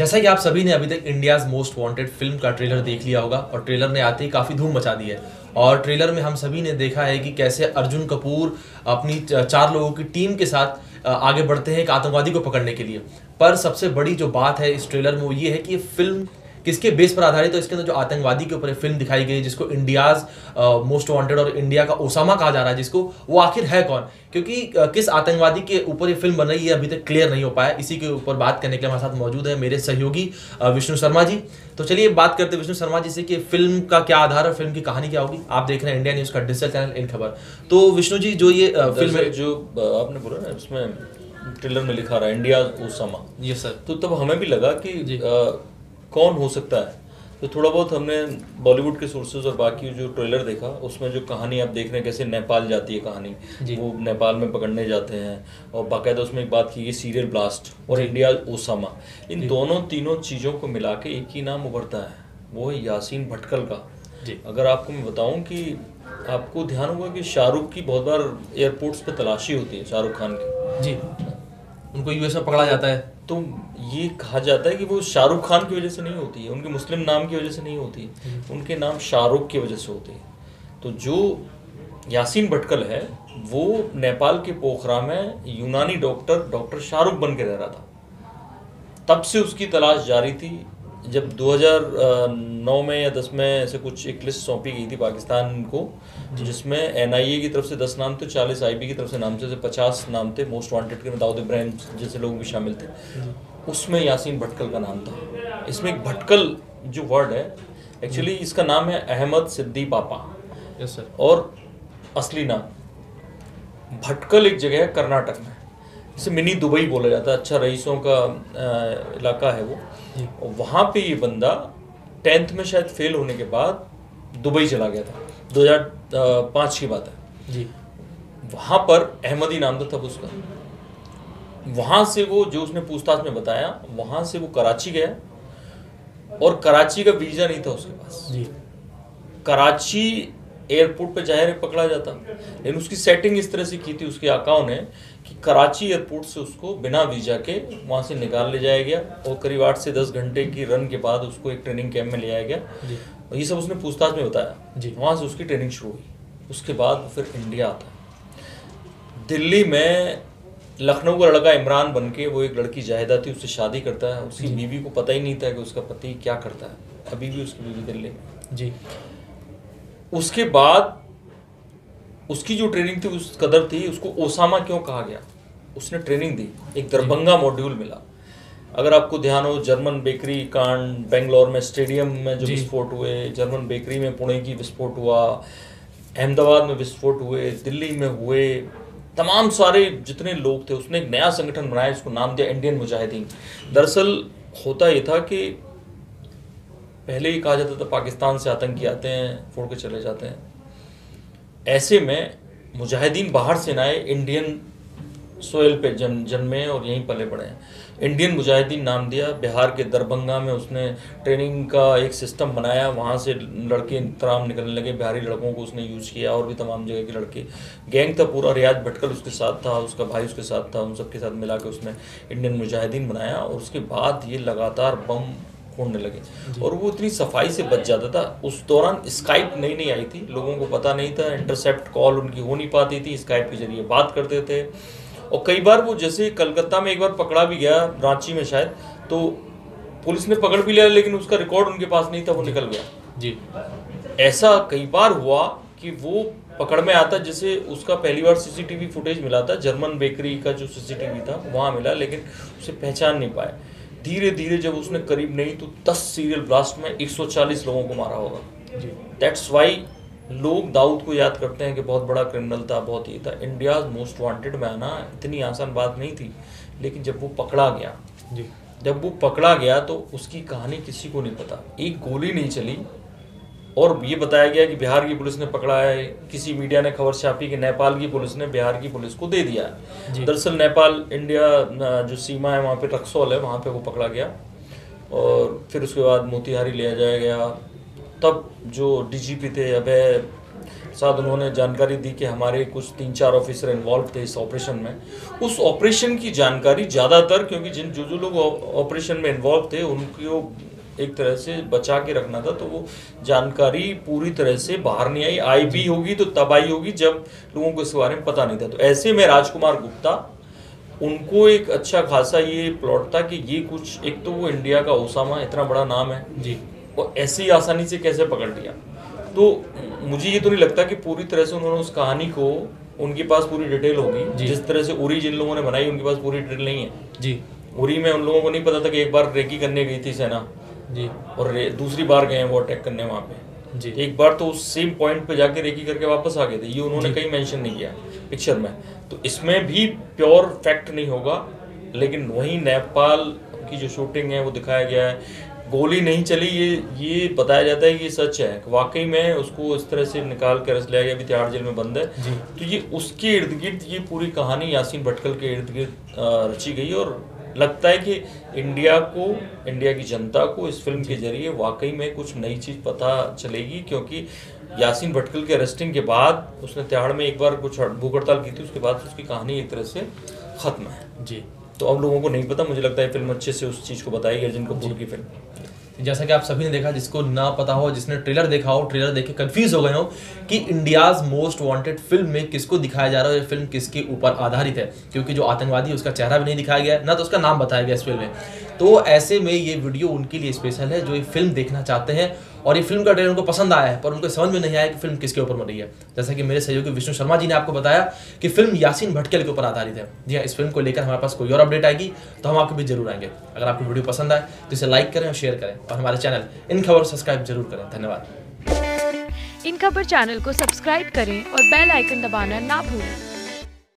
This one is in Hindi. जैसा कि आप सभी ने अभी तक इंडियाज़ मोस्ट वांटेड फिल्म का ट्रेलर देख लिया होगा और ट्रेलर ने आते ही काफ़ी धूम मचा दी है। और ट्रेलर में हम सभी ने देखा है कि कैसे अर्जुन कपूर अपनी 4 लोगों की टीम के साथ आगे बढ़ते हैं एक आतंकवादी को पकड़ने के लिए। पर सबसे बड़ी जो बात है इस ट्रेलर में वो ये है कि ये फिल्म किसके बेस पर आधारित है। तो इसके अंदर जो आतंकवादी के ऊपर फिल्म दिखाई गई जिसको इंडियाज़ मोस्ट वांटेड और इंडिया का ओसामा कहा जा रहा है, जिसको वो आखिर है कौन, क्योंकि किस आतंकवादी के ऊपर ये फिल्म बन रही है अभी तक क्लियर नहीं हो पाया। इसी के ऊपर बात करने के लिए हमारे साथ मौजूद है मेरे सहयोगी विष्णु शर्मा जी। तो चलिए बात करते हैं विष्णु शर्मा जी से कि फिल्म का क्या आधार है, फिल्म की कहानी क्या होगी। आप देख रहे हैं इंडिया न्यूज़ का डिजिटल चैनल इन खबर। तो विष्णु जी, जो ये फिल्म है जो आपने बोला ना, इसमें ट्रेलर में लिखा रहा है इंडियाज़ ओसामा, ये सर, तो तब हमें भी लगा कि कौन हो सकता है। तो थोड़ा बहुत हमने बॉलीवुड के सोर्सेज और बाकी जो ट्रेलर देखा उसमें जो कहानी आप देख रहे हैं, कैसे नेपाल जाती है कहानी, वो नेपाल में पकड़ने जाते हैं और बाकायदा उसमें एक बात की गई सीरियल ब्लास्ट और इंडिया ओसामा, इन दोनों तीनों चीज़ों को मिला के एक ही नाम उभरता है, वो है यासीन भटकल का। अगर आपको मैं बताऊं कि आपको ध्यान होगा कि शाहरुख की बहुत बार एयरपोर्ट्स पर तलाशी होती है, शाहरुख खान की, जी उनको यूएस में पकड़ा जाता है, तो ये कहा जाता है कि वो शाहरुख खान की वजह से नहीं होती है, उनके मुस्लिम नाम की वजह से नहीं होती है, उनके नाम शाहरुख की वजह से होते हैं। तो जो यासीन भटकल है वो नेपाल के पोखरा में यूनानी डॉक्टर शाहरुख बन के रह रहा था, तब से उसकी तलाश जारी थी। जब 2009 में या 10 में ऐसे कुछ एक लिस्ट सौंपी गई थी पाकिस्तान को, जिसमें एनआईए की तरफ से 10 नाम थे, 40 आईबी की तरफ से नाम थे, 50 नाम थे मोस्ट वांटेड के, दाऊद इब्राहिम जैसे लोग भी शामिल थे, उसमें यासीन भटकल का नाम था। इसमें एक भटकल जो वर्ड है, एक्चुअली इसका नाम है अहमद सिद्दी पापा, यस सर, और असली नाम भटकल एक जगह है कर्नाटक में, इसे मिनी दुबई बोला जाता है, अच्छा रईसों का इलाका है वो, और वहाँ पे ये बंदा 10th में शायद फेल होने के बाद दुबई चला गया था, 2005 की बात है जी। वहाँ पर अहमदी नाम था तब उसका, वहाँ से वो जो उसने पूछताछ में बताया, वहाँ से वो कराची गया और कराची का वीज़ा नहीं था उसके पास जी। कराची एयरपोर्ट पे जाहिर पकड़ा जाता, लेकिन उसकी सेटिंग इस तरह से की थी उसके आकाओं ने कि कराची एयरपोर्ट से उसको बिना वीज़ा के वहाँ से निकाल ले जाया गया और करीब 8 से 10 घंटे की रन के बाद उसको एक ट्रेनिंग कैंप में ले आया गया। और ये सब उसने पूछताछ में बताया जी। वहाँ से उसकी ट्रेनिंग शुरू हुई, उसके बाद फिर इंडिया आता। दिल्ली में लखनऊ का लड़का इमरान बन के, वो एक लड़की जाहिदा थी, उससे शादी करता है, उसकी बीवी को पता ही नहीं था कि उसका पति क्या करता है, अभी भी उसकी बीवी दिल्ली जी। उसके बाद उसकी जो ट्रेनिंग थी उस कदर थी, उसको ओसामा क्यों कहा गया, उसने ट्रेनिंग दी, एक दरभंगा मॉड्यूल मिला। अगर आपको ध्यान हो जर्मन बेकरी कांड, बेंगलोर में स्टेडियम में जो विस्फोट हुए, जर्मन बेकरी में पुणे की विस्फोट हुआ, अहमदाबाद में विस्फोट हुए, दिल्ली में हुए, तमाम सारे जितने लोग थे उसने एक नया संगठन बनाया, उसको नाम दिया इंडियन मुजाहिदीन। दरअसल होता ये था कि पहले ही कहा जाता था पाकिस्तान से आतंकी आते हैं, फोड़ के चले जाते हैं, ऐसे में मुजाहिदीन बाहर से ना आए, इंडियन सोयल पे जन्मे और यहीं पले पड़े हैं, इंडियन मुजाहिदीन नाम दिया। बिहार के दरभंगा में उसने ट्रेनिंग का एक सिस्टम बनाया, वहाँ से लड़के तमाम निकलने लगे, बिहारी लड़कों को उसने यूज़ किया और भी तमाम जगह के लड़के, गैंग था पूरा, रियाज भटकल उसके साथ था, उसका भाई उसके साथ था, उन सबके साथ मिला के उसने इंडियन मुजाहिदीन बनाया। और उसके बाद ये लगातार बम फोड़ने लगे और वो इतनी सफाई से बच जाता था। उस दौरान स्काइप नई नई आई थी, लोगों को पता नहीं था, इंटरसेप्ट कॉल उनकी हो नहीं पाती थी, स्काइप के जरिए बात करते थे। और कई बार वो जैसे कलकत्ता में एक बार पकड़ा भी गया, रांची में शायद, तो पुलिस ने पकड़ भी लिया लेकिन उसका रिकॉर्ड उनके पास नहीं था, वो निकल गया जी। ऐसा कई बार हुआ कि वो पकड़ में आता, जैसे उसका पहली बार CCTV फुटेज मिला था, जर्मन बेकरी का जो CCTV था वहाँ मिला, लेकिन उसे पहचान नहीं पाए। धीरे धीरे जब उसने करीब नहीं तो 10 सीरियल ब्लास्ट में 140 लोगों को मारा होगा। दैट्स वाई लोग दाऊद को याद करते हैं कि बहुत बड़ा क्रिमिनल था, बहुत ही था। इंडियाज़ मोस्ट वांटेड में आना इतनी आसान बात नहीं थी, लेकिन जब वो पकड़ा गया जी, जब वो पकड़ा गया तो उसकी कहानी किसी को नहीं पता, एक गोली नहीं चली। और ये बताया गया कि बिहार की पुलिस ने पकड़ा है, किसी मीडिया ने खबर छापी कि नेपाल की पुलिस ने बिहार की पुलिस को दे दिया है। दरअसल नेपाल इंडिया जो सीमा है वहाँ पे रक्सौल है, वहाँ पे वो पकड़ा गया और फिर उसके बाद मोतिहारी लिया जाया गया। तब जो DGP थे अभय साथ उन्होंने जानकारी दी कि हमारे कुछ 3-4 ऑफिसर इन्वॉल्व थे इस ऑपरेशन में। उस ऑपरेशन की जानकारी ज़्यादातर, क्योंकि जिन जो जो लोग ऑपरेशन में इन्वॉल्व थे उनको एक तरह से बचा के रखना था, तो वो जानकारी पूरी तरह से बाहर नहीं आई। आई भी होगी तो तब आई होगी जब लोगों को इस बारे में पता नहीं था। तो ऐसे में राजकुमार गुप्ता, उनको एक अच्छा खासा ये प्लॉट था कि ये कुछ, एक तो वो इंडिया का ओसामा इतना बड़ा नाम है जी, और ऐसी आसानी से कैसे पकड़ लिया। तो मुझे ये तो नहीं लगता कि पूरी तरह से उन्होंने उस कहानी को, उनके पास पूरी डिटेल होगी, जिस तरह से उरी जिन लोगों ने बनाई उनके पास पूरी डिटेल नहीं है जी। उरी में उन लोगों को नहीं पता था कि एक बार रेकी करने गई थी सेना जी, और दूसरी बार गए हैं वो अटैक करने वहाँ पे जी। एक बार तो उस सेम पॉइंट पे जाके रेकी करके वापस आ गए थे, ये उन्होंने कहीं मेंशन नहीं किया पिक्चर में। तो इसमें भी प्योर फैक्ट नहीं होगा, लेकिन वही नेपाल की जो शूटिंग है वो दिखाया गया है। गोली नहीं चली ये बताया जाता है कि ये सच है, वाकई में उसको इस तरह से निकाल कर रस लिया गया, अभी तिहाड़ जेल में बंद है। तो ये उसके इर्द गिर्द ये पूरी कहानी यासीन भटकल के इर्द गिर्द रची गई, और लगता है कि इंडिया को, इंडिया की जनता को इस फिल्म के जरिए वाकई में कुछ नई चीज़ पता चलेगी। क्योंकि यासीन भटकल के अरेस्टिंग के बाद उसने तिहाड़ में एक बार कुछ भूख हड़ताल की थी, उसके बाद उसकी कहानी एक तरह से ख़त्म है जी। तो अब लोगों को नहीं पता, मुझे लगता है फिल्म अच्छे से उस चीज़ को बताएगी, अर्जुन कपूर की फिल्म। जैसा कि आप सभी ने देखा, जिसको ना पता हो, जिसने ट्रेलर देखा हो, ट्रेलर देख के कन्फ्यूज हो गए हो कि इंडियाज़ मोस्ट वांटेड फिल्म में किसको दिखाया जा रहा है, ये फिल्म किसके ऊपर आधारित है, क्योंकि जो आतंकवादी उसका चेहरा भी नहीं दिखाया गया ना तो उसका नाम बताया गया इस फिल्म में। तो ऐसे में ये वीडियो उनके लिए स्पेशल है जो ये फिल्म देखना चाहते हैं, और ये फिल्म का ट्रेलर उनको पसंद आया है पर उनको समझ में नहीं आया कि फिल्म किसके ऊपर बन रही है। जैसा कि मेरे सहयोगी विष्णु शर्मा जी ने आपको बताया कि फिल्म यासीन भटकल के ऊपर आधारित है। जी हाँ, इस फिल्म को लेकर हमारे पास कोई और अपडेट आएगी तो हम आपके भी जरूर आएंगे। अगर आपको वीडियो पसंद आए तो इसे लाइक करें और शेयर करें, और हमारे चैनल इन खबर सब्सक्राइब जरूर करें। धन्यवाद। इन खबर चैनल को सब्सक्राइब करें और बेल आइकन दबाना ना भूलें।